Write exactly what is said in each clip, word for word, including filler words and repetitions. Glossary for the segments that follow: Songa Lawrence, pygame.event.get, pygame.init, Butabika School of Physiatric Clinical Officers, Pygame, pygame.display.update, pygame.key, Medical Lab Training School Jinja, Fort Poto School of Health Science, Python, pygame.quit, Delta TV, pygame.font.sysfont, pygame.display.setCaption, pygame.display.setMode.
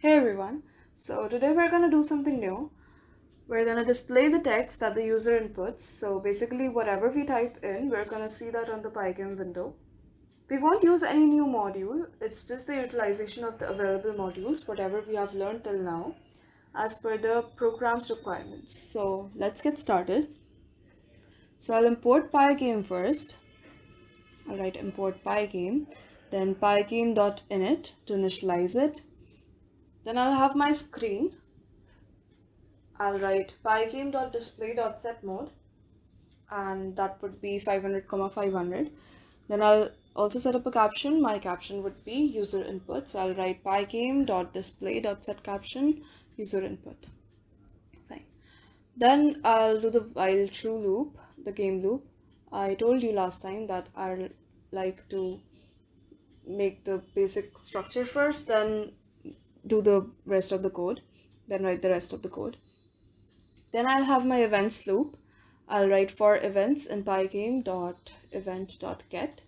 Hey everyone, so today we're going to do something new. We're going to display the text that the user inputs. So basically whatever we type in, we're going to see that on the Pygame window. We won't use any new module, it's just the utilization of the available modules, whatever we have learned till now, as per the program's requirements. So let's get started. So I'll import Pygame first. I'll write import Pygame, then pygame.init to initialize it. Then I'll have my screen. I'll write pygame.display.setMode and that would be five hundred, five hundred. Then I'll also set up a caption. My caption would be user input. So I'll write pygame.display.setCaption user input. Fine. Then I'll do the while true loop, the game loop. I told you last time that I'll like to make the basic structure first, then do the rest of the code, then write the rest of the code. Then I'll have my events loop. I'll write for events in pygame.event.get.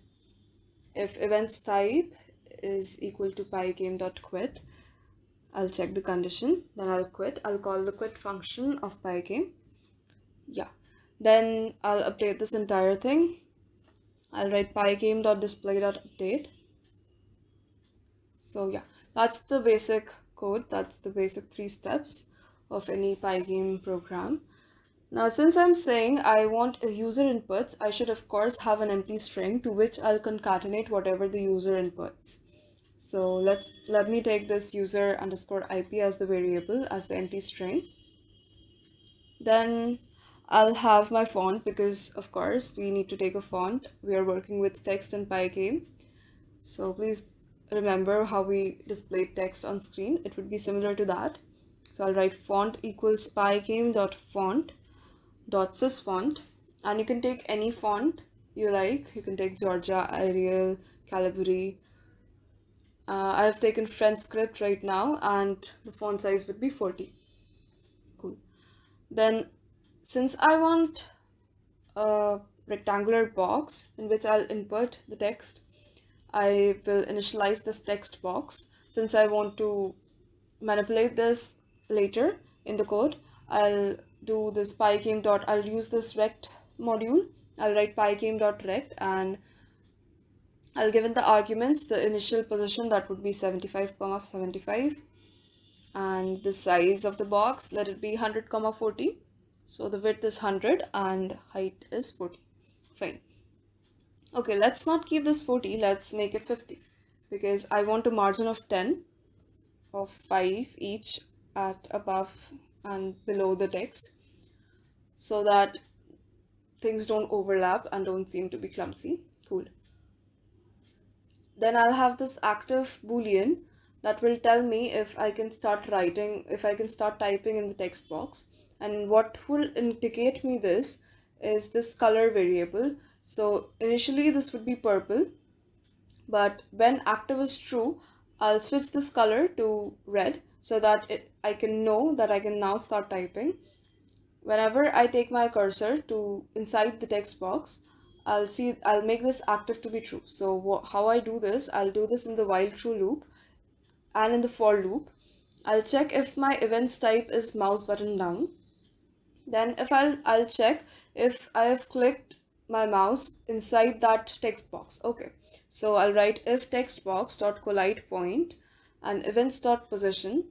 If events type is equal to pygame.quit, I'll check the condition, then I'll quit. I'll call the quit function of Pygame. Yeah. Then I'll update this entire thing. I'll write pygame.display.update. So yeah, that's the basic code. That's the basic three steps of any Pygame program. Now, since I'm saying I want a user inputs, I should of course have an empty string to which I'll concatenate whatever the user inputs. So let's let me take this user underscore I P as the variable, as the empty string. Then I'll have my font, because of course we need to take a font. We are working with text in Pygame, so please remember how we displayed text on screen. It would be similar to that. So I'll write font equals pygame.font.sysfont, and you can take any font you like. You can take Georgia, Arial, Calibri. Uh, I've taken French script right now, and the font size would be forty. Cool. Then, since I want a rectangular box in which I'll input the text, I will initialize this text box. Since I want to manipulate this later in the code, I'll do this pygame dot, I'll use this rect module. I'll write pygame.rect and I'll give it the arguments, the initial position, that would be seventy-five, seventy-five, and the size of the box, let it be one hundred, forty. So the width is one hundred and height is forty. Fine. Okay, let's not keep this forty, let's make it fifty, because I want a margin of ten of five each at above and below the text, so that things don't overlap and don't seem to be clumsy. Cool. Then I'll have this active boolean that will tell me if I can start writing, if I can start typing in the text box, and what will indicate me this is this color variable. So initially this would be purple, but when active is true, I'll switch this color to red, so that it, I can know that I can now start typing. Whenever I take my cursor to inside the text box, I'll see, I'll make this active to be true. So how I do this, I'll do this in the while true loop and in the for loop. I'll check if my events type is mouse button down. Then if I'll, I'll check if I have clicked my mouse inside that text box. Okay, so I'll write if text box dot collide point and events dot position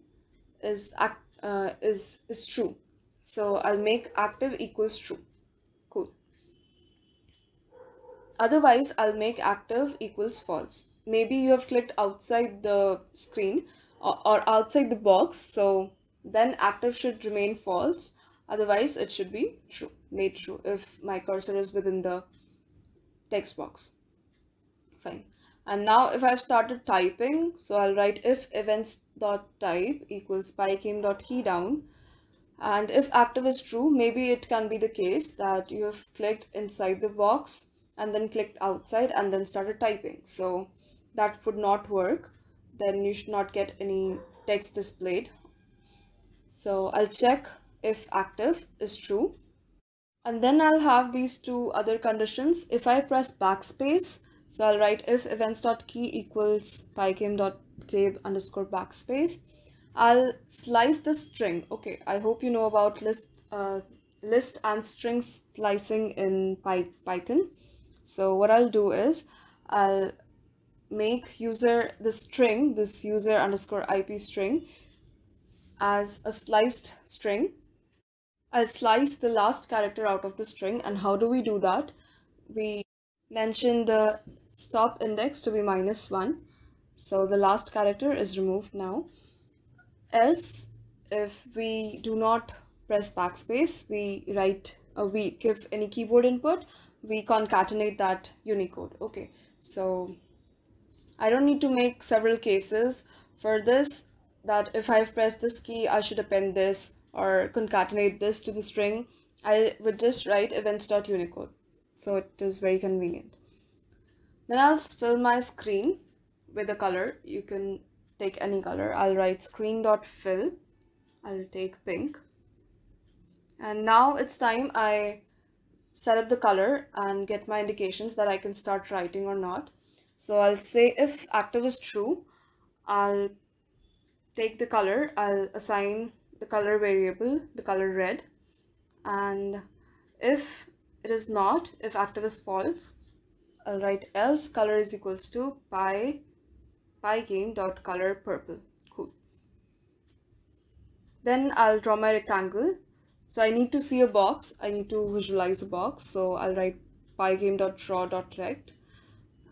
is act uh, is is true. So I'll make active equals true. Cool. Otherwise, I'll make active equals false. Maybe you have clicked outside the screen or, or outside the box, so then active should remain false. Otherwise, it should be true, made true if my cursor is within the text box. Fine. And now if I've started typing, so I'll write if events.type equals pygame.key down. And if active is true, maybe it can be the case that you have clicked inside the box and then clicked outside and then started typing. So that would not work. Then you should not get any text displayed. So I'll check if active is true, and then I'll have these two other conditions. If I press backspace, so I'll write if events.key equals pygame.key underscore backspace, I'll slice the string. Okay, I hope you know about list uh, list and string slicing in Python. So what I'll do is I'll make user the string, this user underscore I P string, as a sliced string. I'll slice the last character out of the string. And how do we do that? We mention the stop index to be minus one. So the last character is removed now. Else, if we do not press backspace, we write, uh, we give any keyboard input, we concatenate that Unicode. Okay, so I don't need to make several cases for this, that if I've pressed this key, I should append this or concatenate this to the string. I would just write events.unicode. So it is very convenient. Then I'll fill my screen with a color. You can take any color. I'll write screen.fill. I'll take pink. And now it's time I set up the color and get my indications that I can start writing or not. So I'll say if active is true, I'll take the color. I'll assign the color variable, the color red. And if it is not, if active is false, I'll write else color is equals to py pygame.color purple. Cool. Then I'll draw my rectangle. So I need to see a box. I need to visualize a box. So I'll write pygame.draw.rect.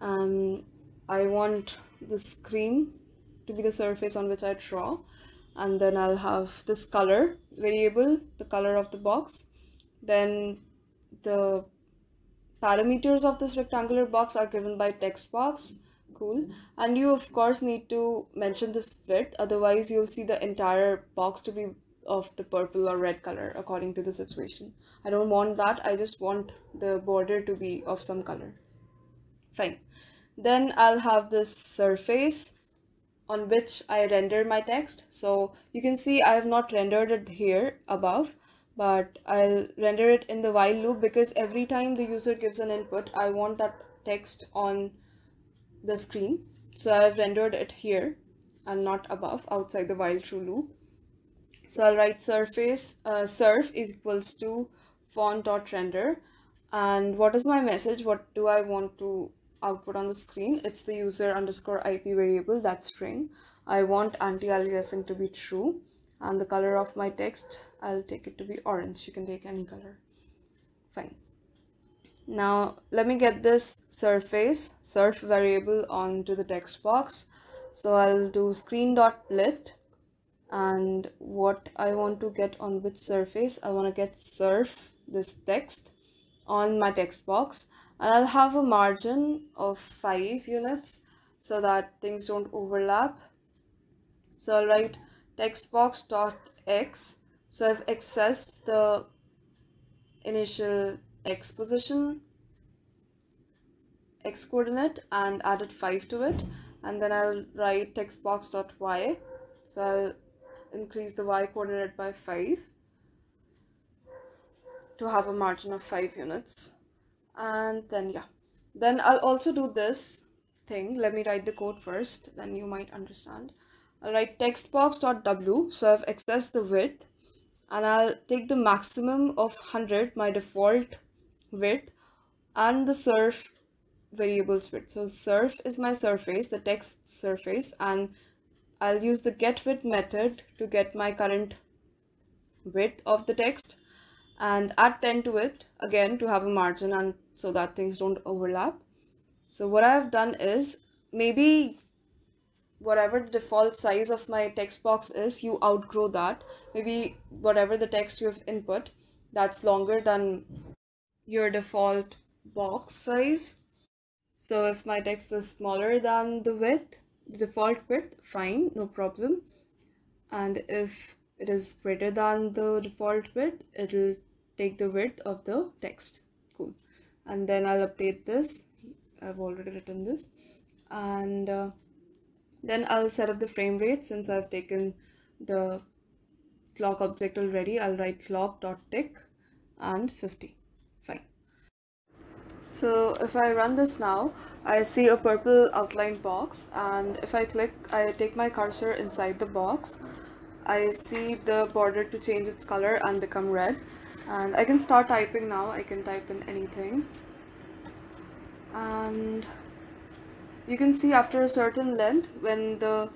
And I want the screen to be the surface on which I draw. And then I'll have this color variable, the color of the box. Then the parameters of this rectangular box are given by text box. Cool. And you of course need to mention this width, otherwise you'll see the entire box to be of the purple or red color according to the situation. I don't want that. I just want the border to be of some color. Fine. Then I'll have this surface on which I render my text. So you can see I have not rendered it here above, but I'll render it in the while loop because every time the user gives an input, I want that text on the screen. So I've rendered it here and not above, outside the while true loop. So I'll write surface uh, surf is equals to font.render. And what is my message? What do I want to output on the screen? It's the user underscore I P variable, that string. I want anti-aliasing to be true. And the color of my text, I'll take it to be orange. You can take any color. Fine. Now let me get this surface surf variable onto the text box. So I'll do screen.lit, and what I want to get on which surface, I want to get surf this text on my text box, and I'll have a margin of five units so that things don't overlap. So I'll write text box dot x. So I've accessed the initial x position, x coordinate, and added five to it. And then I'll write text box dot y. So I'll increase the y coordinate by five to have a margin of five units. And then yeah, then I'll also do this thing. Let me write the code first, then you might understand. I'll write text box dot w. So I've accessed the width, and I'll take the maximum of one hundred, my default width, and the surf variable's width. So surf is my surface, the text surface, and I'll use the get width method to get my current width of the text, and add ten to it again to have a margin and so that things don't overlap. So what I have done is, maybe whatever the default size of my text box is, you outgrow that. Maybe whatever the text you have input, that's longer than your default box size. So if my text is smaller than the width, the default width, fine, no problem. And if it is greater than the default width, it'll take the width of the text. Cool. And then I'll update this. I've already written this. And uh, then I'll set up the frame rate. Since I've taken the clock object already, I'll write clock.tick and fifty. Fine. So if I run this now, I see a purple outline box, and if I click, I take my cursor inside the box, I see the border to change its color and become red, and I can start typing now. I can type in anything, and you can see after a certain length, when the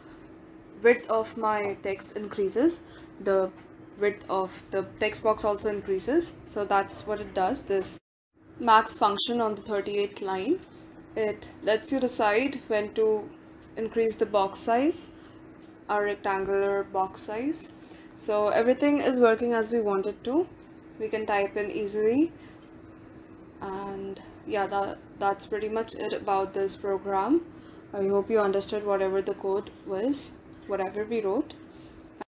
width of my text increases, the width of the text box also increases. So that's what it does, this max function on the thirty-eighth line. It lets you decide when to increase the box size, our rectangular box size. So everything is working as we want it to. We can type in easily, and yeah, that, that's pretty much it about this program. I hope you understood whatever the code was, whatever we wrote.